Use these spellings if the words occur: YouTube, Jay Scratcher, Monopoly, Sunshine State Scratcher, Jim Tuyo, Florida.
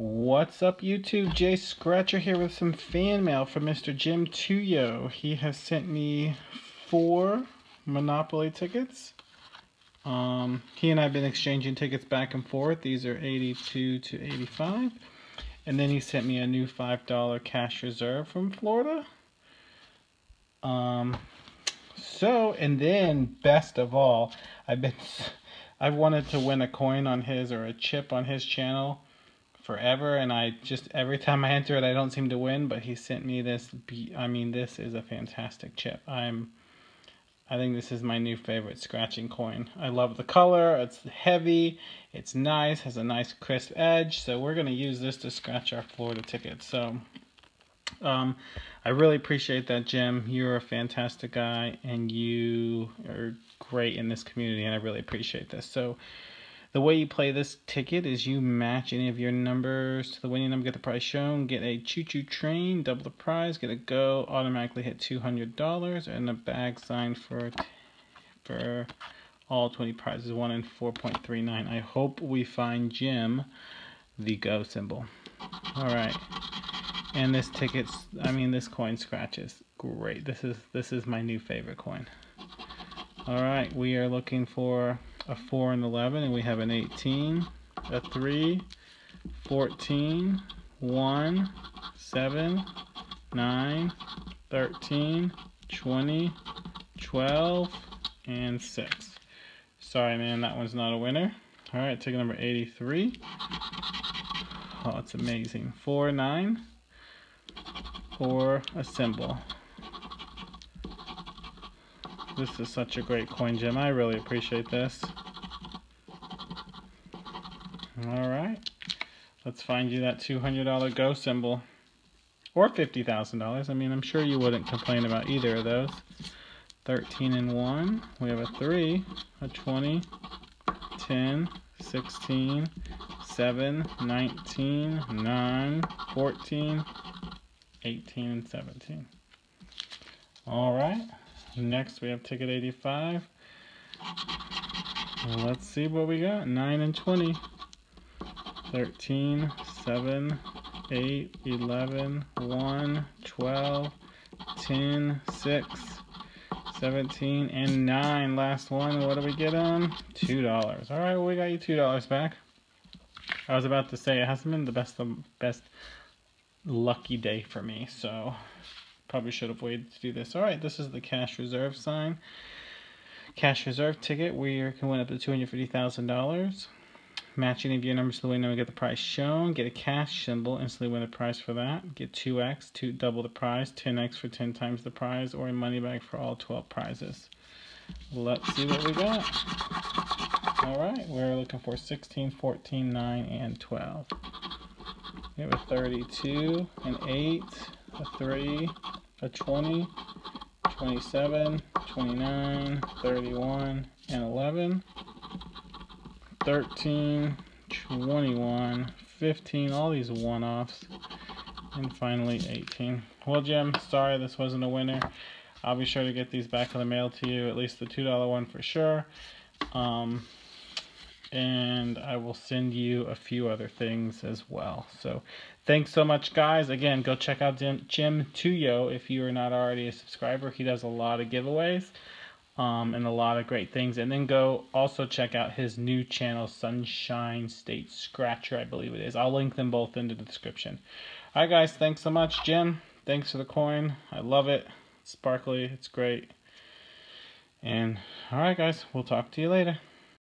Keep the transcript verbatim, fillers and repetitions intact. What's up, YouTube? Jay Scratcher here with some fan mail from Mister Jim Tuyo. He has sent me four Monopoly tickets. Um, he and I have been exchanging tickets back and forth. These are eighty-two to eighty-five. And then he sent me a new five dollar cash reserve from Florida. Um, so, and then, best of all, I've been... I've wanted to win a coin on his or a chip on his channel forever, and I just every time I enter it I don't seem to win, but he sent me this. I mean, this is a fantastic chip. I'm I think this is my new favorite scratching coin. I love the color. It's heavy, it's nice, has a nice crisp edge, so we're going to use this to scratch our Florida ticket. So um I really appreciate that, Jim. You're a fantastic guy and you are great in this community, and I really appreciate this. So the way you play this ticket is you match any of your numbers to the winning number, get the prize shown, get a choo-choo train, double the prize, get a go, automatically hit two hundred dollars, and a bag signed for for all twenty prizes, one in four point three nine. I hope we find Jim the go symbol. All right. And this ticket's, I mean, this coin scratches great. This is this is my new favorite coin. All right, we are looking for a four and eleven, and we have an eighteen, a three, fourteen, one, seven, nine, thirteen, twenty, twelve, and six. Sorry, man, that one's not a winner. All right, ticket number eighty-three. Oh, it's amazing. Four, nine. Or a symbol. This is such a great coin, Jim. I really appreciate this. All right, let's find you that two hundred dollar go symbol, or fifty thousand dollars. I mean, I'm sure you wouldn't complain about either of those. thirteen and one. We have a three, a twenty, ten, sixteen, seven, nineteen, nine, fourteen. eighteen and seventeen. All right, next we have ticket eighty-five. Let's see what we got. nine and twenty, thirteen, seven, eight, eleven, one, twelve, ten, six, seventeen, and nine. Last one. What do we get on? two dollars. All right, well, we got you two dollars back. I was about to say it hasn't been the best the best lucky day for me, so probably should have waited to do this. All right, this is the cash reserve sign cash reserve ticket. We can win up to two hundred fifty thousand dollars. Match any of your numbers to the winner, we get the prize shown, get a cash symbol, instantly win a prize for that, get two x to double the prize, ten x for ten times the prize, or a money bag for all twelve prizes. Let's see what we got. All right, we're looking for sixteen, fourteen, nine, and twelve. We have a thirty-two, an eight, a three, a twenty, twenty-seven, twenty-nine, thirty-one, and eleven, thirteen, twenty-one, fifteen, all these one-offs, and finally eighteen. Well, Jim, sorry this wasn't a winner. I'll be sure to get these back in the mail to you, at least the two dollar one for sure. Um, and I will send you a few other things as well. So thanks so much, guys. Again, go check out Jim, Jim Tuyo if you are not already a subscriber. He does a lot of giveaways um, and a lot of great things. And then go also check out his new channel, Sunshine State Scratcher, I believe it is. I'll link them both into the description. All right, guys, thanks so much. Jim, thanks for the coin. I love it. It's sparkly. It's great. And all right, guys, we'll talk to you later.